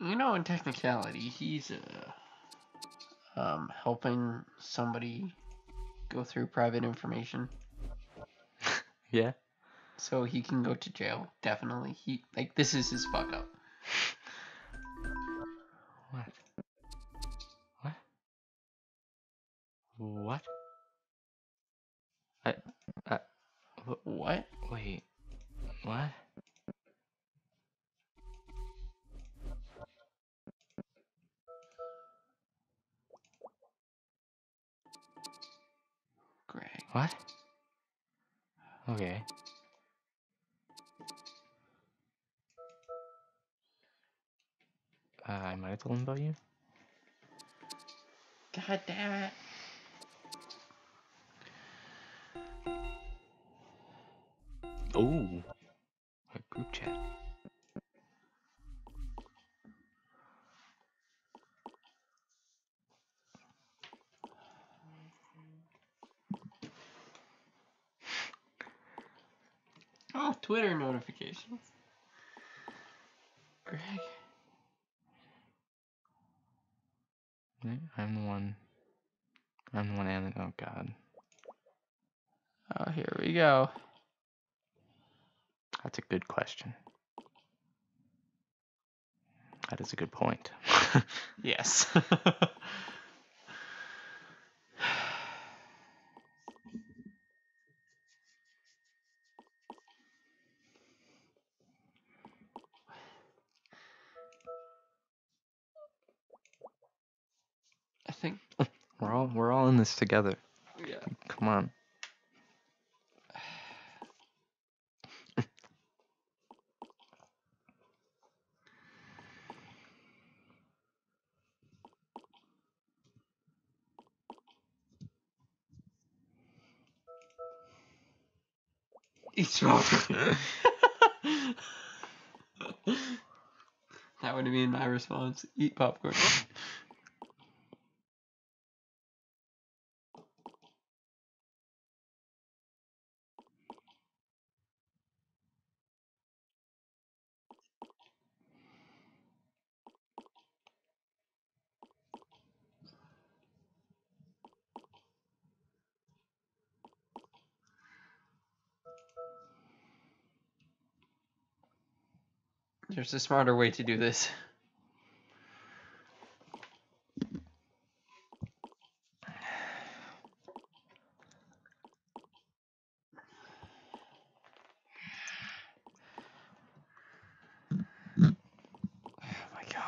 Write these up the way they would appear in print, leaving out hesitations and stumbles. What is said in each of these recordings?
You know, in technicality, he's helping somebody go through private information. Yeah. So he can go to jail, definitely. He, like, this is his fuck up. What? What? What? What? Wait. What? Greg. What? Okay. I might have told him about you. God damn it. Oh, a group chat. Oh, Twitter notifications. Greg. I'm the one Anna, oh god. Oh, here we go. That's a good question. That is a good point. Yes. I think we're all in this together. Yeah. Come on. It's wrong. That would have been my response. Eat popcorn. There's a smarter way to do this. Oh my god.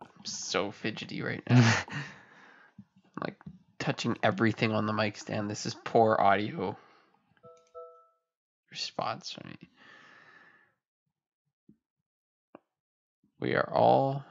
I'm so fidgety right now. I'm like touching everything on the mic stand. This is poor audio response, right? We are all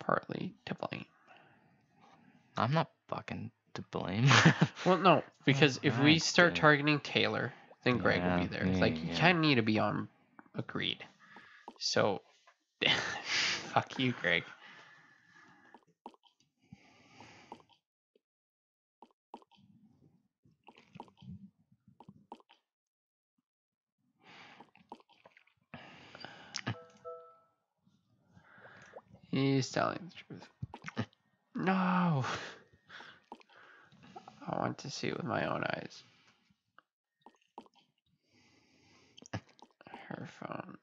partly to blame. I'm not fucking to blame. Well, no, because if we start targeting Taylor, then Greg will be there. It's like, you kind of need to be on agreed. So, fuck you, Greg. He's telling the truth. No! I want to see it with my own eyes. Her phone.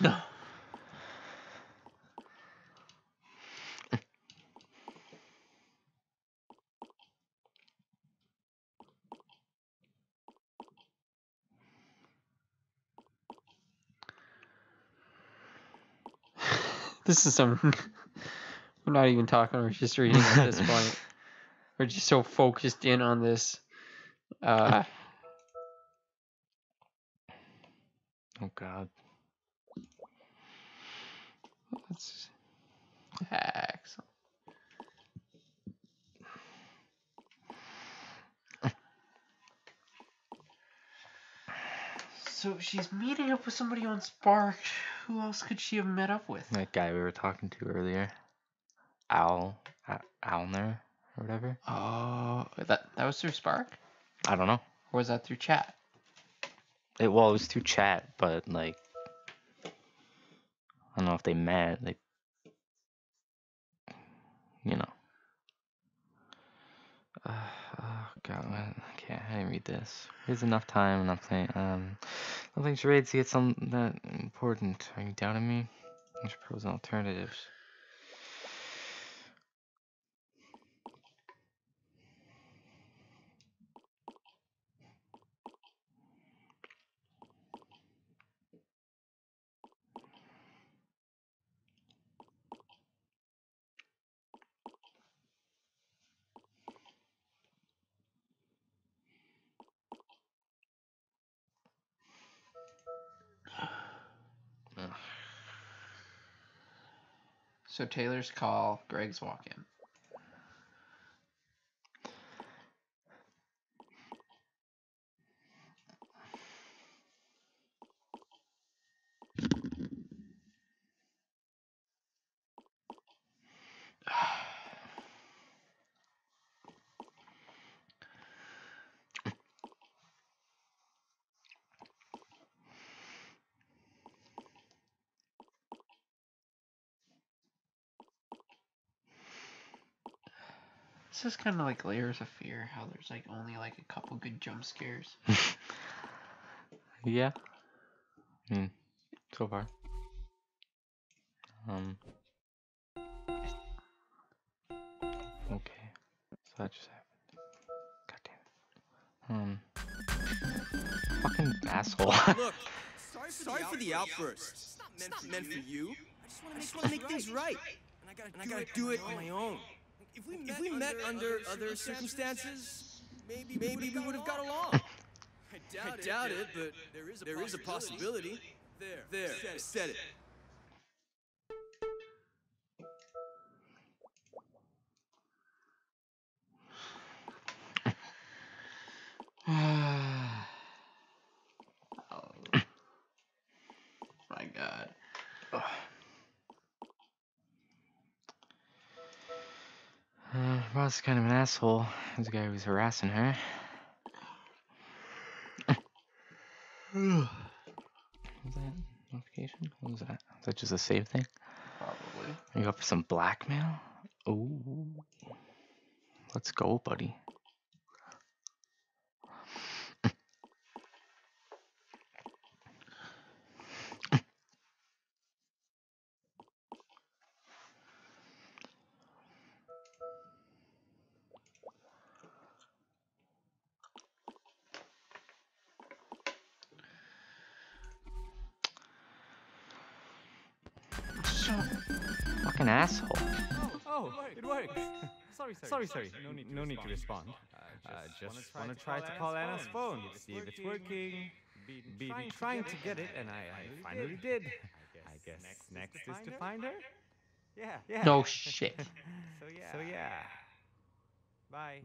No. This is some. We're not even talking. We're just reading at this point. We're just so focused in on this. Oh God. That's Excellent. So she's meeting up with somebody on Spark. Who else could she have met up with? That guy we were talking to earlier. Alner or whatever. Oh, that was through Spark? I don't know. Or was that through chat? Well, it was through chat, but, like, I don't know if they met. Like, you know. Oh, God, I didn't read this. There's enough time when I'm playing. I think charades to get something that important. Are you doubting me? There's pros and alternatives. So Taylor's call, Greg's walk-in. This is kind of like Layers of Fear, how there's like only like a couple good jump scares. Yeah. So far. Okay. So that just happened. God damn it. Fucking asshole. Look. Sorry for the outburst. It's not meant for you. I just want to make things right. And I gotta do it on my own. If we met under other circumstances, maybe we would have got along. I doubt it, but there is a possibility. There, said it. Oh my God. Ugh. Ross is kind of an asshole. There's the guy who was harassing her. What was that? Notification? What was that? Is that just a save thing? Probably. Are you up for some blackmail? Oh. Let's go, buddy. Fucking asshole. Oh, it worked. Sorry. No need to respond. Just want to try to call Anna's phone, see if it's working. Been trying to get it, and I finally did. I guess next is to find her? Yeah. No shit. So yeah. Bye.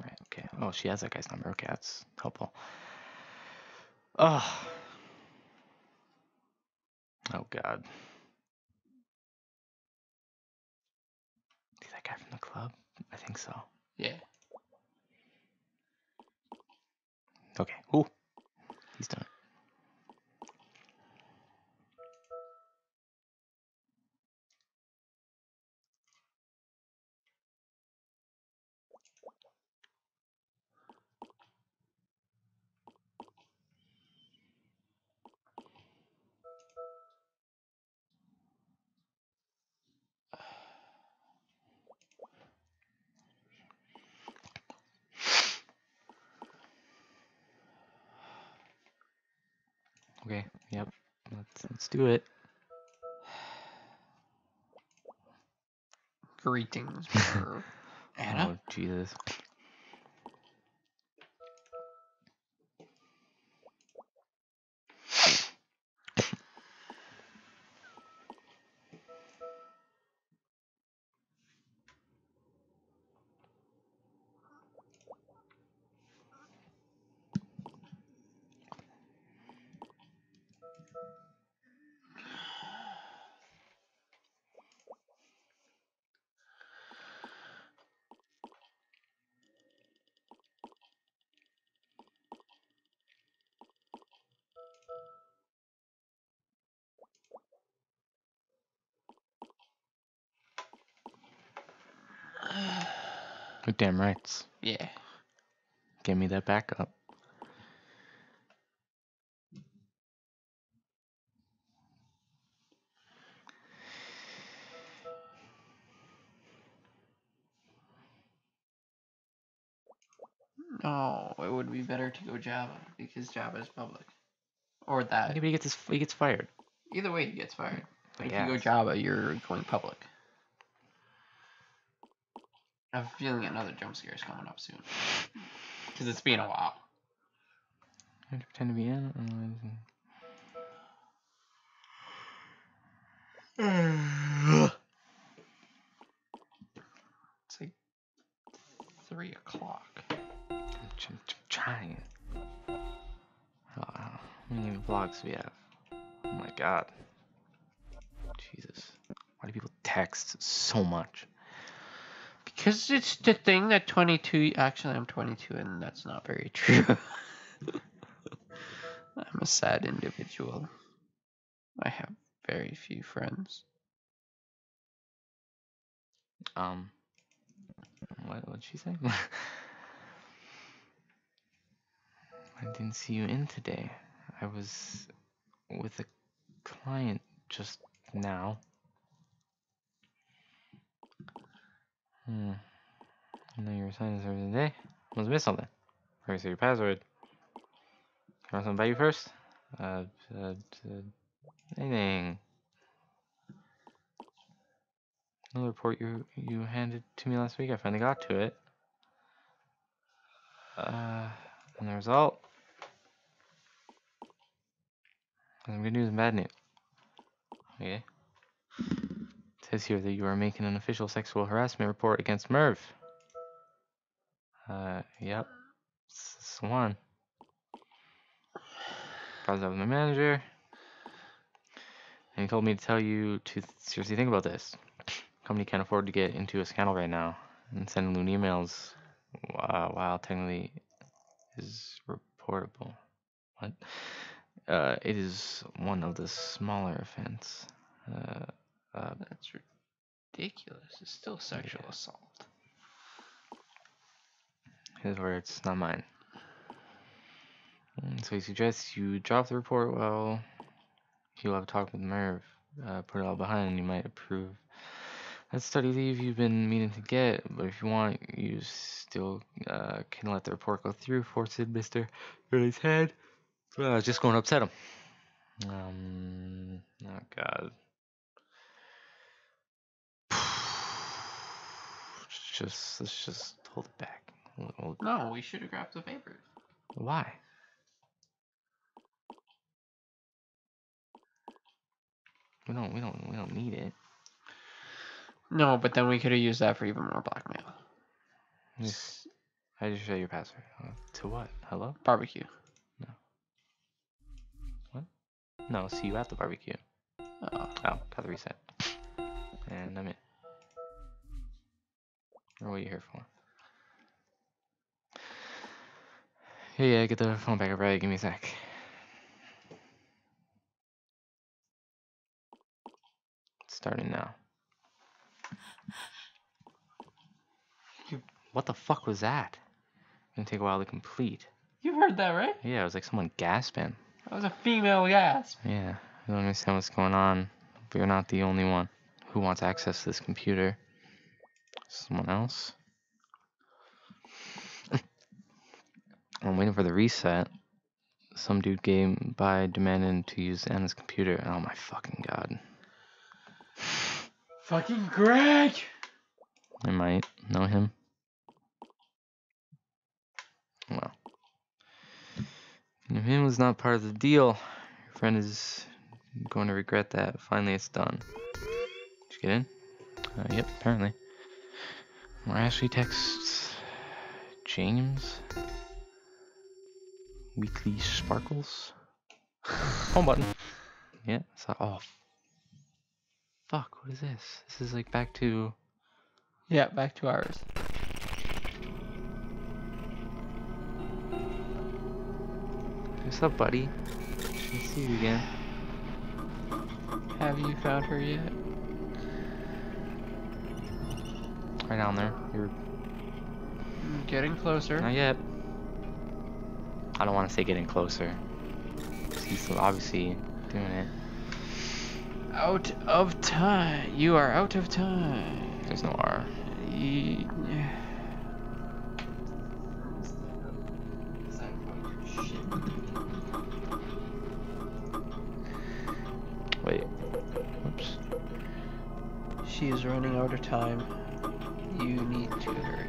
Right, okay. Oh, she has that guy's number. Okay, that's helpful. Oh God. Is that guy from the club? I think so. Yeah. Okay. Ooh. He's done it. Okay, yep, let's do it. Greetings, Anna. Oh, Jesus. Damn right. Yeah. Give me that backup. No, it would be better to go Java because Java is public. Or that. Maybe he gets fired. Either way, he gets fired. If you go Java, you're going public. I'm feeling another jump scare is coming up soon. Because it's been a while. I have to pretend to be in. It's like 3 o'clock. I'm trying. How many vlogs do we have? Oh my god. Jesus. Why do people text so much? Because it's the thing that 22... Actually, I'm 22 and that's not very true. I'm a sad individual. I have very few friends. What'd she say? I didn't see you in today. I was with a client just now. I know you were signing service today. Must have missed something. First, your password. Can I have something about you first? Anything. Another report you handed to me last week. I finally got to it. And the result. Some good news and bad news. Okay. It says here that you are making an official sexual harassment report against Merv. Yep. It's this one. I was up with my manager. And he told me to tell you to seriously think about this. Company can't afford to get into a scandal right now. And sending loon emails while technically is reportable. What? It is one of the smaller offense. That's ridiculous. It's still sexual assault. His words, not mine. And so he suggests you drop the report while you'll have a talk with Merv. Put it all behind and you might approve. That study leave you've been meaning to get, but if you want, you still can let the report go through. Force it, Mr. Early's head. Just going to upset him. Oh god. Let's just hold it back. No, we should have grabbed the papers. Why? We don't need it. No, but then we could have used that for even more blackmail. I just show your password. To what? Hello? Barbecue. No, see you at the barbecue. Got the reset. And I'm in. Or what are you here for? Hey, yeah, get the phone back up, right? Give me a sec. It's starting now. What the fuck was that? It's gonna take a while to complete. You heard that, right? Yeah, it was like someone gasping. That was a female gasp. Yeah, I don't understand what's going on, but you're not the only one who wants access to this computer. Someone else? I'm waiting for the reset. Some dude came by demanding to use Anna's computer. Oh my fucking god. Fucking Greg! I might know him. Well. If him was not part of the deal, your friend is going to regret that. Finally, it's done. Did you get in? Yep, apparently. More Ashley texts. James. Weekly Sparkles. Home button. Yeah, so off. Oh, fuck, what is this? This is like back to... Yeah, back to ours. What's up, buddy? Good to see you again. Have you found her yet? Right down there. You're Getting closer. Not yet. I don't want to say getting closer. He's still obviously doing it. Out of time. You are out of time. There's no R. Wait. Oops. She is running out of time. You need to hurry.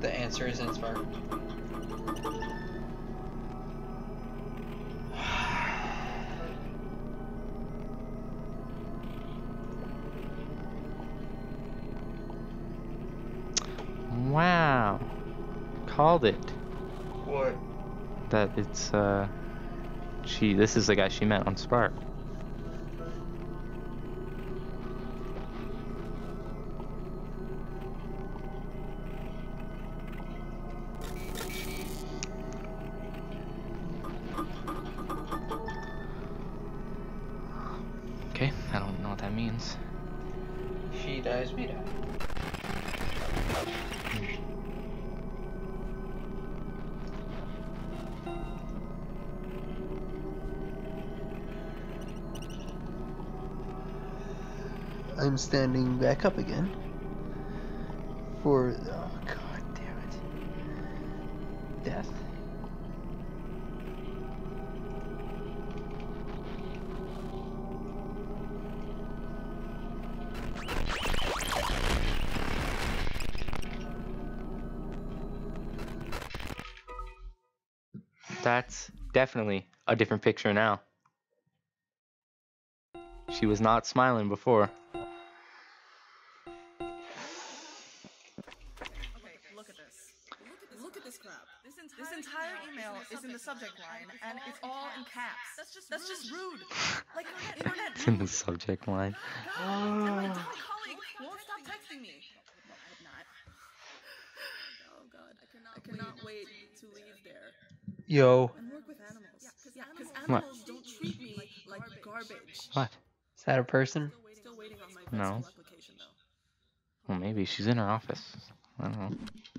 The answer is in spark. Wow. Called it. What? That it's this is the guy she met on Spark. I don't know what that means. She dies, we die. I'm standing back up again. For oh god damn it. Death. That's definitely a different picture now. She was not smiling before. Okay, look at this. Look at this crap. This entire email is in the subject line, and it's all in caps. That's just rude. Like internet. It's in the subject line. God, and my colleague won't stop texting me. Oh God, I cannot wait to leave there. Yo. And work with animals. Yeah, cause animals don't treat me like garbage. What? Is that a person? Still waiting on my no. Application, though. Well, maybe she's in her office. I don't know.